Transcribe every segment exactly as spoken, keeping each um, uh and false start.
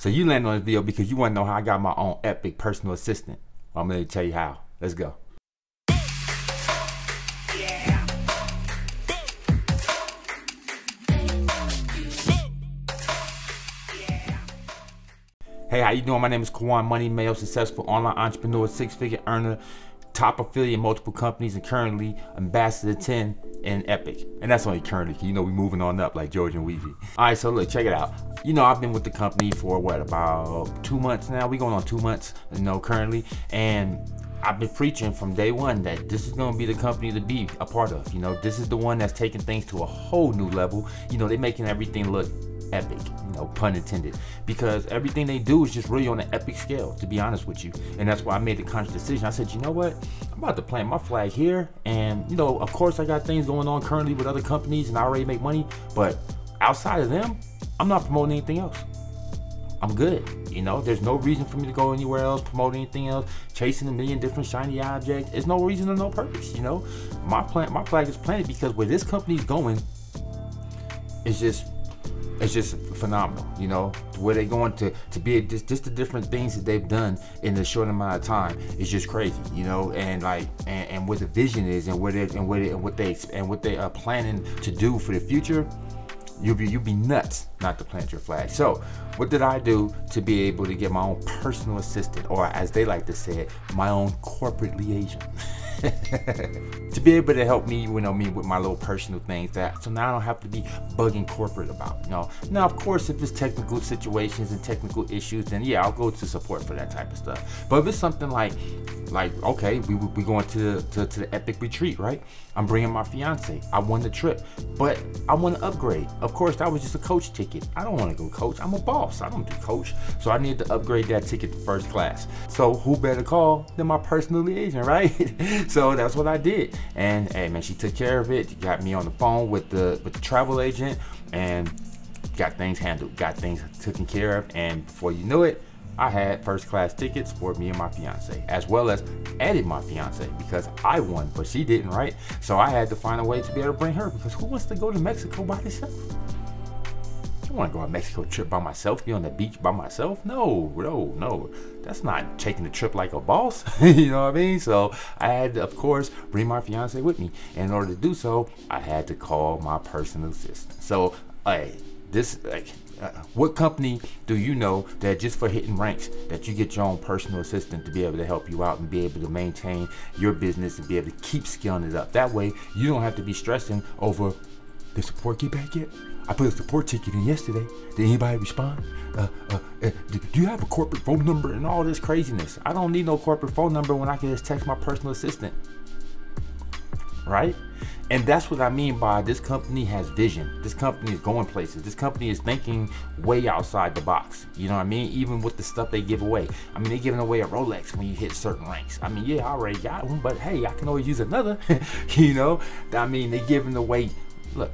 So you land on this video because you want to know how I got my own Epic personal assistant. I'm going to tell you how. Let's go. Hey, how you doing? My name is Caujuan Money Mayo, successful online entrepreneur, six-figure earner, top affiliate in multiple companies, and currently Ambassador ten in Epic. And that's only currently, you know, we're moving on up like George and Weezy. All right, so look, check it out. You know, I've been with the company for, what, about two months now? We're going on two months, you know, currently. And I've been preaching from day one that this is gonna be the company to be a part of. You know, this is the one that's taking things to a whole new level. You know, they're making everything look epic, you know, pun intended, because everything they do is just really on an epic scale, to be honest with you. And that's why I made the conscious decision. I said, you know what, I'm about to plant my flag here. And you know, of course I got things going on currently with other companies and I already make money, but outside of them, I'm not promoting anything else. I'm good. You know, there's no reason for me to go anywhere else, promote anything else, chasing a million different shiny objects. There's no reason or no purpose, you know. My plant, my flag is planted because where this company's going is just It's just phenomenal, you know, where they're going to, to be, just, just the different things that they've done in a short amount of time is just crazy, you know, and like, and, and what the vision is and what it, and what it, and what they, and what they are planning to do for the future. You'll be, you'll be nuts not to plant your flag. So what did I do to be able to get my own personal assistant, or as they like to say it, my own corporate liaison? To be able to help me, you know, me with my little personal things, that so now I don't have to be bugging corporate about, you know. Now, of course, if it's technical situations and technical issues, then yeah, I'll go to support for that type of stuff. But if it's something like, like okay, we we going to, to to the Epic retreat, right? I'm bringing my fiance. I won the trip, but I want to upgrade. Of course, that was just a coach ticket. I don't want to go coach. I'm a boss. I don't do coach, so I need to upgrade that ticket to first class. So who better call than my personal liaison, right? So that's what I did, and hey man, she took care of it. She got me on the phone with the with the travel agent, and got things handled, got things taken care of, and before you knew it, I had first class tickets for me and my fiance, as well as added my fiance because I won, but she didn't, right? So I had to find a way to be able to bring her, because who wants to go to Mexico by themselves? I want to go on a Mexico trip by myself, be on the beach by myself. No, no, no. That's not taking the trip like a boss. You know what I mean? So I had to, of course, bring my fiance with me. And in order to do so, I had to call my personal assistant. So, hey, this, like, uh, what company do you know that just for hitting ranks, that you get your own personal assistant to be able to help you out and be able to maintain your business and be able to keep scaling it up? That way, you don't have to be stressing over the support get back yet. I put a support ticket in yesterday. Did anybody respond? Uh, uh, uh, do you have a corporate phone number and all this craziness? I don't need no corporate phone number when I can just text my personal assistant, right? And that's what I mean by this company has vision. This company is going places. This company is thinking way outside the box. You know what I mean? Even with the stuff they give away. I mean, they're giving away a Rolex when you hit certain ranks. I mean, yeah, I already got one, but hey, I can always use another. You know? I mean, they're giving away, look,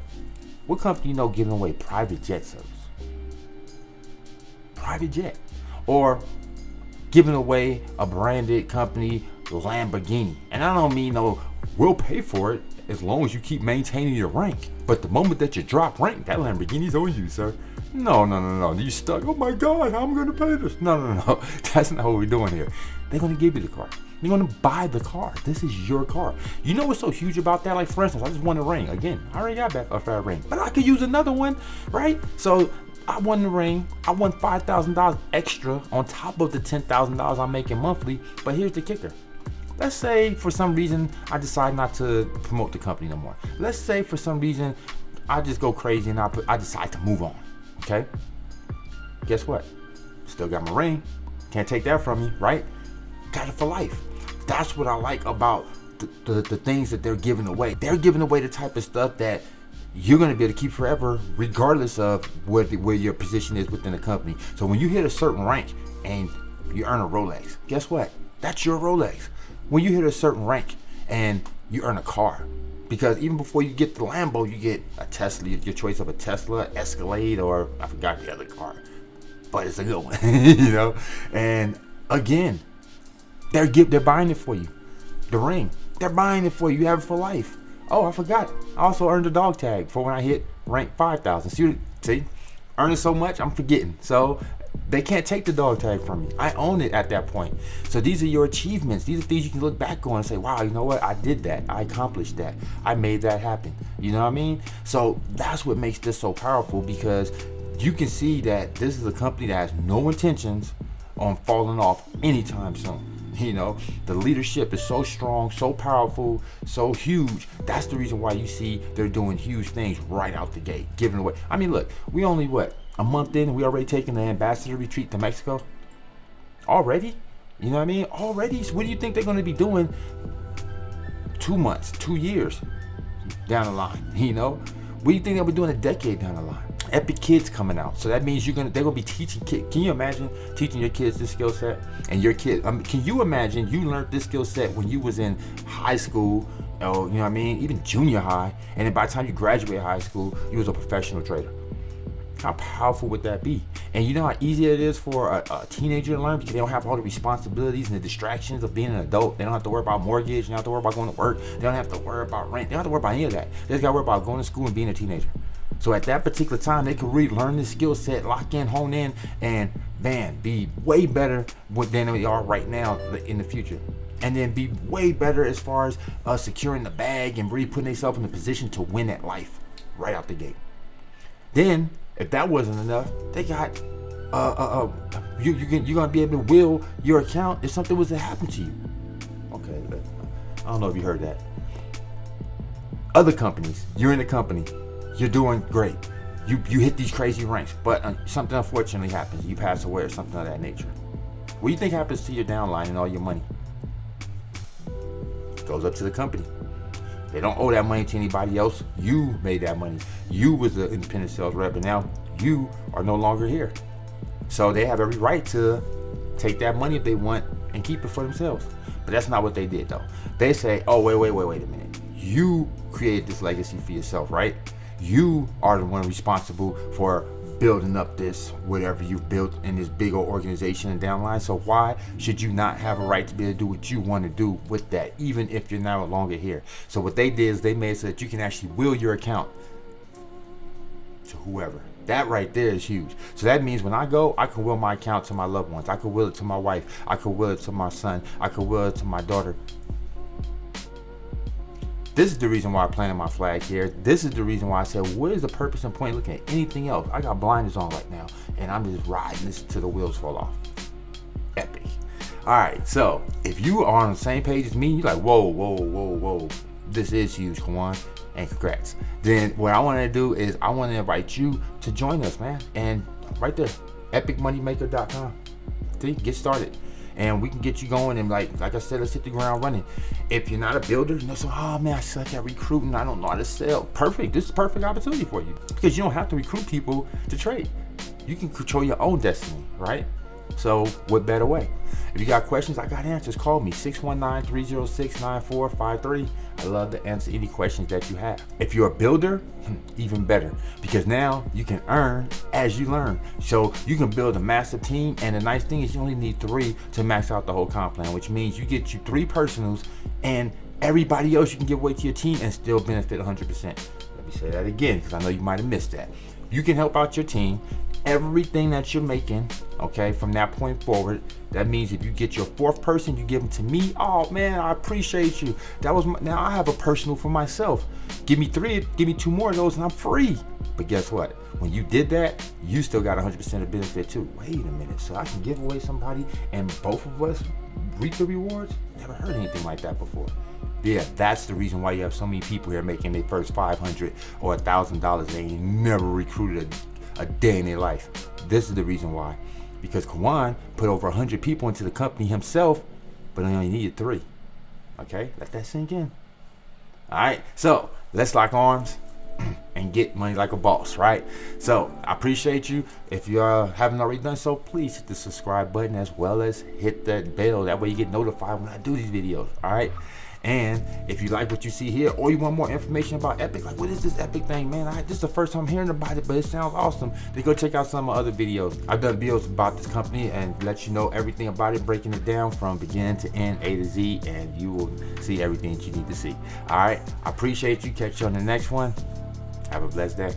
what company you know giving away private jet service? Private jet. Or giving away a branded company Lamborghini. And I don't mean no, we'll pay for it as long as you keep maintaining your rank. But the moment that you drop rank, that Lamborghini's on you, sir. No, no, no, no. You stuck. Oh my God, how am I gonna pay this? No, no, no. That's not what we're doing here. They're gonna give you the car. You're gonna buy the car. This is your car. You know what's so huge about that? Like, for instance, I just won a ring. Again, I already got back a fair ring, but I could use another one, right? So I won the ring. I won five thousand dollars extra on top of the ten thousand dollars I'm making monthly. But here's the kicker. Let's say for some reason I decide not to promote the company no more. Let's say for some reason I just go crazy and I, put, I decide to move on, okay? Guess what? Still got my ring. Can't take that from me, right? Got it for life. That's what I like about the, the, the things that they're giving away. They're giving away the type of stuff that you're gonna be able to keep forever, regardless of where, the, where your position is within the company. So when you hit a certain rank and you earn a Rolex, guess what? That's your Rolex. When you hit a certain rank and you earn a car, because even before you get the Lambo, you get a Tesla, your choice of a Tesla, Escalade, or I forgot the other car, but it's a good one, you know? And again, they're, give, they're buying it for you. The ring, they're buying it for you. You have it for life. Oh, I forgot. I also earned a dog tag for when I hit rank five thousand. See, see, earning so much, I'm forgetting. So They can't take the dog tag from me. I own it at that point. So these are your achievements. These are things you can look back on and say, wow, you know what? I did that. I accomplished that. I made that happen. You know what I mean? So that's what makes this so powerful, because you can see that this is a company that has no intentions on falling off anytime soon. You know, the leadership is so strong, so powerful, so huge. That's the reason why you see they're doing huge things right out the gate, giving away. I mean, look, we only, what, a month in, and we already taking the ambassador retreat to Mexico? Already? You know what I mean? Already? So what do you think they're going to be doing two months, two years down the line? You know? What do you think they'll be doing a decade down the line? Epic Kids coming out, so that means you're gonna they're gonna be teaching kids. Can you imagine teaching your kids this skill set? And your kids, I mean, can you imagine you learned this skill set when you was in high school, oh, you know what I mean, even junior high, and then by the time you graduate high school, you was a professional trader? How powerful would that be? And you know how easy it is for a, a teenager to learn, because they don't have all the responsibilities and the distractions of being an adult. They don't have to worry about mortgage. They don't have to worry about going to work. They don't have to worry about rent. They don't have to worry about any of that. They just got to worry about going to school and being a teenager. So at that particular time, they can really learn this skill set, lock in, hone in, and man, be way better than they are right now in the future. And then be way better as far as uh, securing the bag and really putting themselves in a position to win at life right out the gate. Then, if that wasn't enough, they got uh, uh, uh, you, you can, you're gonna be able to will your account if something was to happen to you. Okay, I don't know if you heard that. Other companies, you're in a company. You're doing great. You, you hit these crazy ranks, but uh, something unfortunately happens. You pass away or something of that nature. What do you think happens to your downline and all your money? It goes up to the company. They don't owe that money to anybody else. You made that money. You was the independent sales rep, and now you are no longer here. So they have every right to take that money if they want and keep it for themselves. But that's not what they did, though. They say, oh, wait, wait, wait, wait a minute. You created this legacy for yourself, right? You are the one responsible for building up this, whatever you've built in this big old organization and downline. So why should you not have a right to be able to do what you want to do with that, even if you're no longer here? So what they did is they made it so that you can actually will your account to whoever. That right there is huge. So that means when I go, I can will my account to my loved ones. I can will it to my wife. I can will it to my son. I can will it to my daughter. This is the reason why I planted my flag here. This is the reason why I said, what is the purpose and point looking at anything else? I got blinders on right now, and I'm just riding this till the wheels fall off. Epic. All right, so if you are on the same page as me, you're like, whoa, whoa, whoa, whoa, this is huge, Caujuan, and congrats. Then what I want to do is I want to invite you to join us, man. And right there, epic money maker dot com. See, get started. And we can get you going, and like like I said, let's hit the ground running. If you're not a builder, you know, so, oh man, I suck at recruiting, I don't know how to sell. Perfect, this is a perfect opportunity for you, because you don't have to recruit people to trade. You can control your own destiny, right? So what better way? If you got questions, I got answers. Call me, six one nine, three zero six, nine four five three. I love to answer any questions that you have. If you're a builder, even better, because now you can earn as you learn. So you can build a massive team, and the nice thing is you only need three to max out the whole comp plan, which means you get you three personals, and everybody else you can give away to your team and still benefit one hundred percent. Let me say that again, because I know you might have missed that. You can help out your team. Everything that you're making, okay, from that point forward, that means if you get your fourth person, you give them to me. Oh man, I appreciate you. That was my, now I have a personal for myself. Give me three, give me two more of those, and I'm free. But guess what? When you did that, you still got one hundred percent of benefit too. Wait a minute, so I can give away somebody and both of us reap the rewards? Never heard anything like that before. Yeah, that's the reason why you have so many people here making their first five hundred dollars or one thousand dollars. They ain't never recruited a a day in their life. This is the reason why, because Caujuan put over one hundred people into the company himself, but he only needed three. Okay, let that sink in. All right, so let's lock arms and get money like a boss, right? So I appreciate you. If you uh, haven't already done so, please hit the subscribe button as well as hit that bell. That way you get notified when I do these videos, all right? And if you like what you see here, or you want more information about Epic, like what is this Epic thing, man? I, this is the first time hearing about it, but it sounds awesome. Then go check out some of my other videos. I've done videos about this company and let you know everything about it, breaking it down from beginning to end, A to Z, and you will see everything that you need to see. All right, I appreciate you. Catch you on the next one. Have a blessed day.